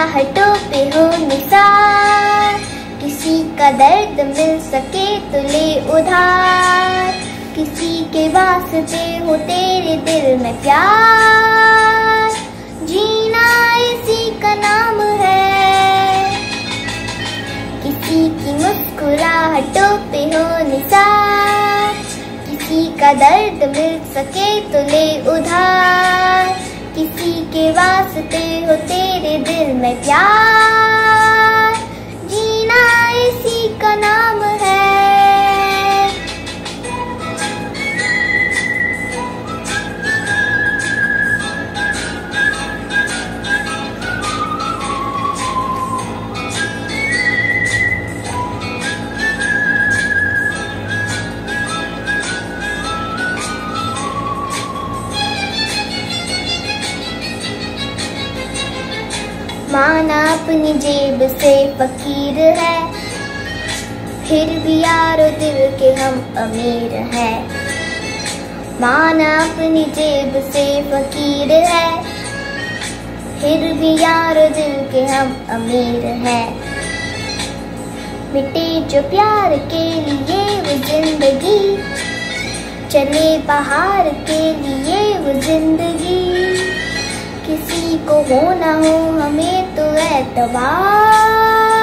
मुस्कुराहटों पे हो निसार। किसी का दर्द मिल सके तो ले उधार, किसी के वास्ते हो तेरे दिल में प्यार। जीना इसी का नाम है, किसी की मुस्कुराहटों पे हो निसार। किसी का दर्द मिल सके तो ले उधार, किसी के वास्ते हो तेरे दिल में प्यार। जीना इसी का नाम है। माना अपनी जेब से फकीर है, फिर भी यारो दिल के हम अमीर है। माना अपनी जेब से फकीर है, फिर भी यारो दिल के हम अमीर है। मिटे जो प्यार के लिए वो जिंदगी, चले बाहर के लिए वो जिंदगी। किसी को हो ना हो हमें तो एतबार।